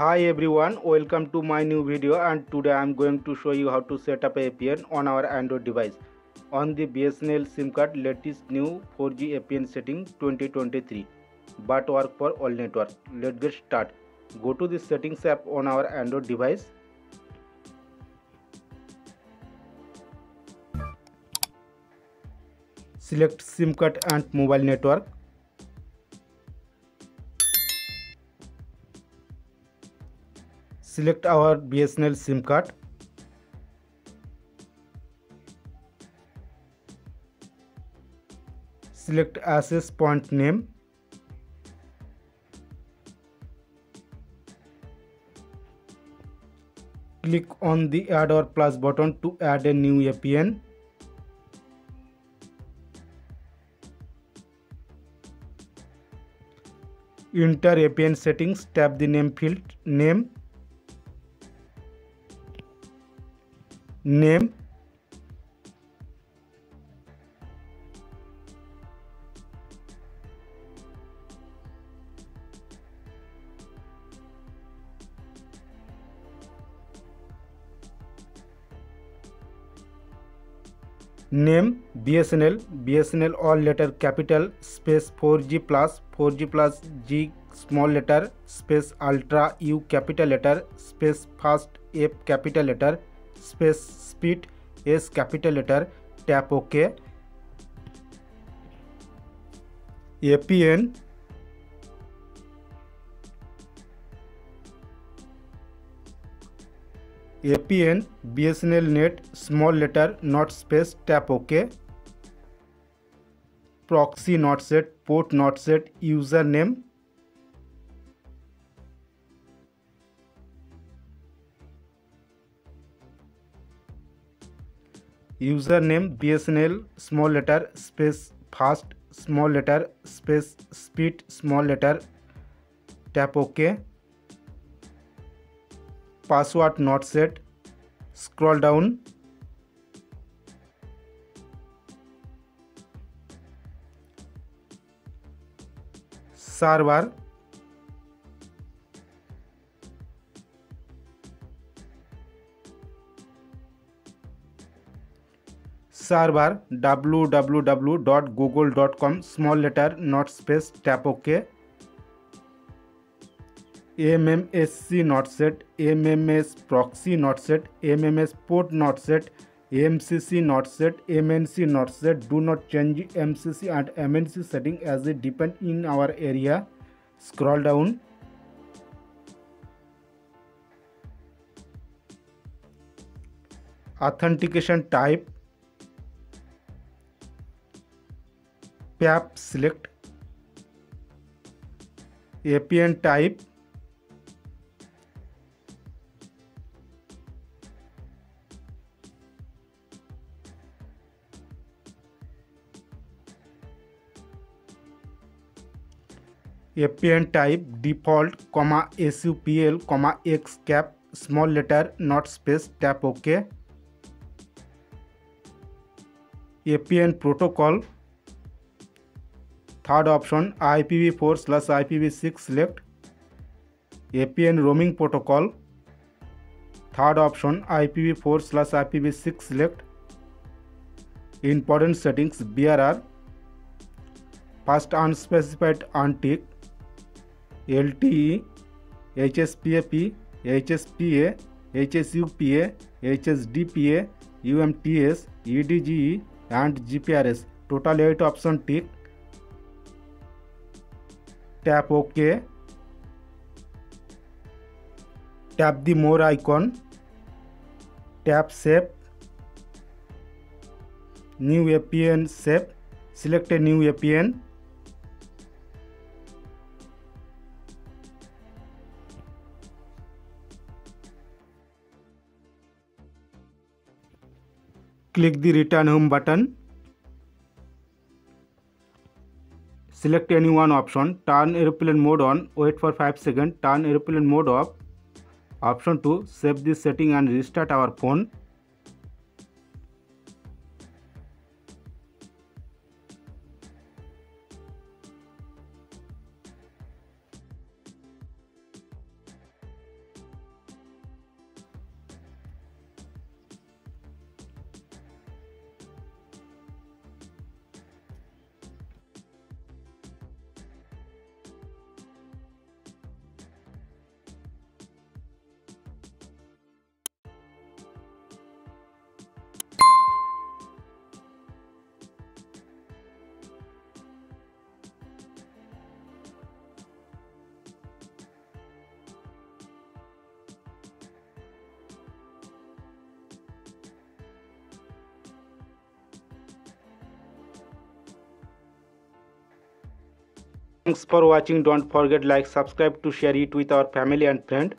Hi everyone, welcome to my new video, and today I am going to show you how to set up APN on our Android device on the BSNL SIM card. Latest new 4G APN setting 2023 but work for all network. Let's get started. Go to the settings app on our Android device. Select SIM card and mobile network. Select our BSNL SIM card. Select access point name. Click on the add or plus button to add a new APN. Enter APN settings, tap the name field, name, BSNL all letter capital space 4G plus G small letter space ultra U capital letter space fast F capital letter space speed S capital letter. Tap OK. APN BSNL net small letter not space. Tap OK. Proxy not set, port not set, username. Username BSNL small letter space fast small letter space speed small letter. Tap OK. Password not set. Scroll down. Server. Server www.google.com small letter not space. Tap OK. MMSC not set, MMS proxy not set, MMS port not set, MCC not set, MNC not set. Do not change MCC and MNC setting as it depend in our area. Scroll down. Authentication type. PAP select. APN type. APN type default, SUPL, XCAP small letter not space. Tap OK. APN protocol. Third option IPv4/IPv6 select. APN roaming protocol. Third option IPv4/IPv6 select. Important settings BRR. First unspecified untick. LTE, HSPA, HSPA, HSUPA, HSDPA, UMTS, EDGE and GPRS. Total 8 option tick. Tap OK. Tap the more icon. Tap save. New APN save. Select a new APN. Click the return home button. Select any one option. Turn airplane mode on. Wait for 5 seconds. Turn airplane mode off. Option 2. Save this setting and restart our phone. Thanks for watching. Don't forget like, subscribe to share it with our family and friend.